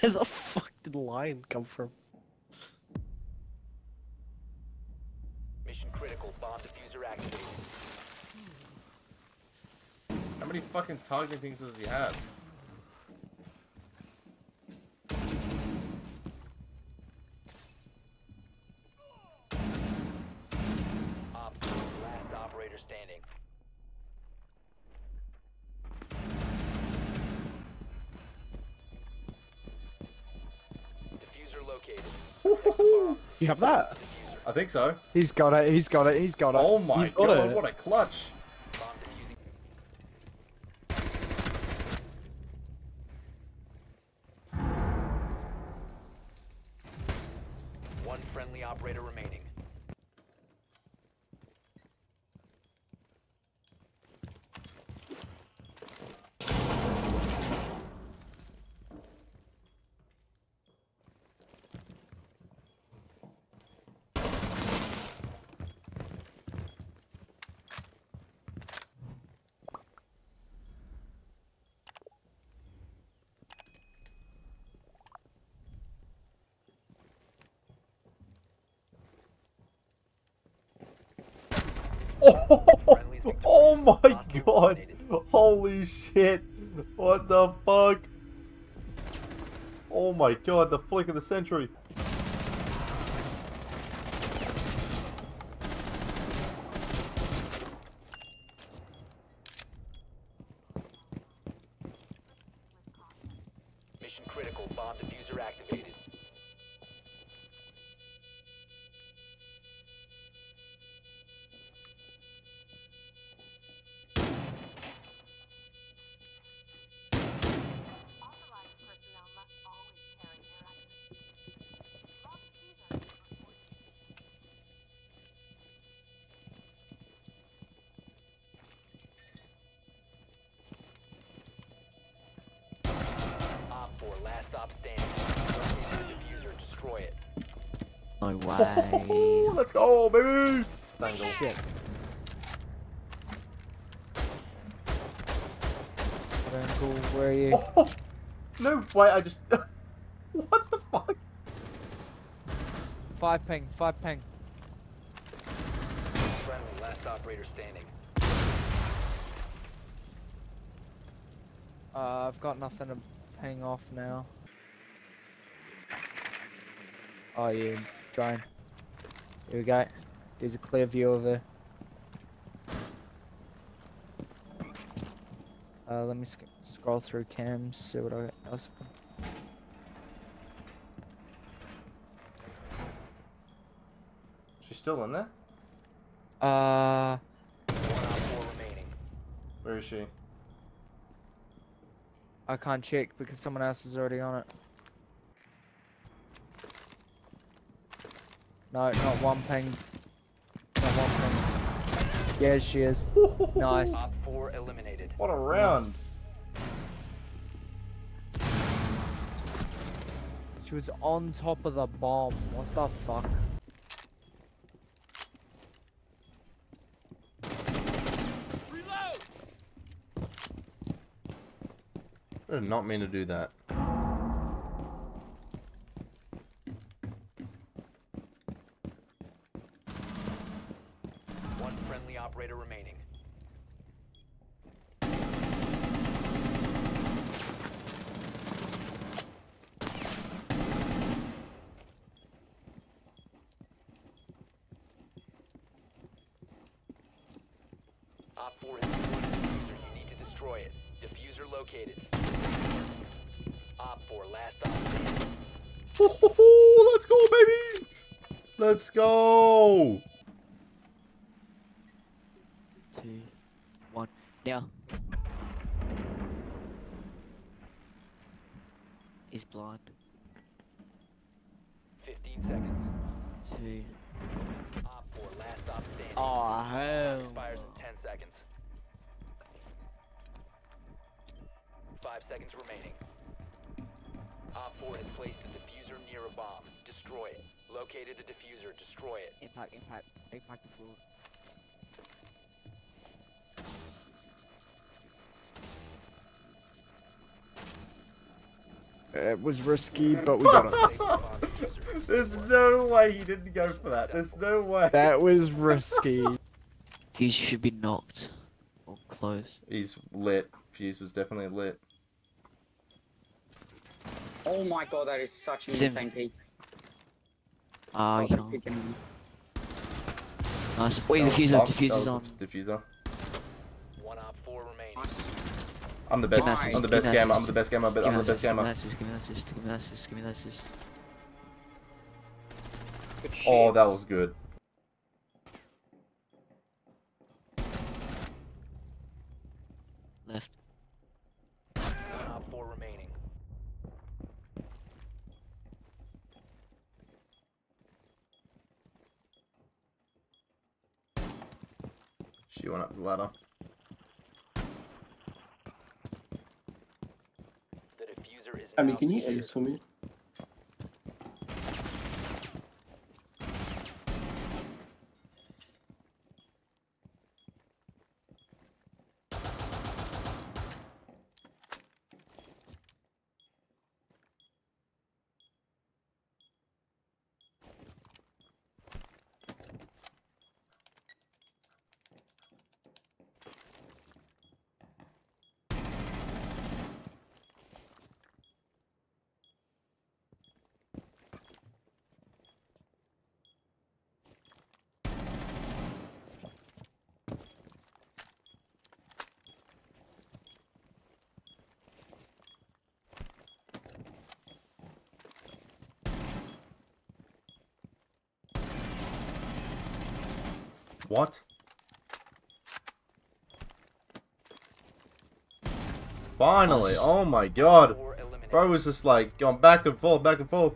Where the fuck did the lion come from? Mission critical, bomb diffuser activated. How many fucking toggling things does he have? Last operator standing. Diffuser located. You have that? I think so. He's got it. He's got it. He's got it. Oh my god! What a clutch! One friendly operator remaining. Oh my god! Holy shit! What the fuck? Oh my god, the flick of the century! Mission critical, bomb diffuser activated. Stop standing. Diffuser, destroy it. No way. Oh, let's go, baby. Dangle. Shit. Dangle, where are you? Oh, no, wait, I just. What the fuck? 5 ping. Friendly, last operator standing. I've got nothing to hang off now. Oh, you drone. Here we go. There's a clear view of her. Let me scroll through cams, see what I else. She's still in there? One out, 4 remaining. Where is she? I can't check because someone else is already on it. No, not one ping. Not one ping. Yeah, she is. Nice. Top 4 eliminated. What a round. Nice. She was on top of the bomb. What the fuck? I did not mean to do that. One friendly operator remaining. Op 4 has one diffuser. You need to destroy it. Diffuser located. Op 4, last operator. Oh, let's go, baby! Let's go! 2, 1, now. He's blind. 15 seconds. 2. Op 4, last op standing. Oh, hell. Expires in 10 seconds. 5 seconds remaining. Op 4 has placed a diffuser near a bomb. Destroy it. Located a diffuser. Destroy it. Impact the floor. It was risky, but we got it. There's no way he didn't go for that. There's no way. That was risky. Fuse should be knocked. Or close. He's lit. Fuse is definitely lit. Oh my god, that is such an insane peek. Ah, oh, yeah. Nice. Wait, the fuser. Diffuser's on. Diffuser. One up, four remaining. Nice. I'm the best. Nice. I'm the best gamer. I'm the best gamer. I'm the best gamer. Give me that assist. Give me that assist. Give me that assist. Oh, that was good. Left. One up, four remaining. She went up the ladder. I mean, can you ace for me? What? Finally! Nice. Oh my god! Bro was just like going back and forth, back and forth.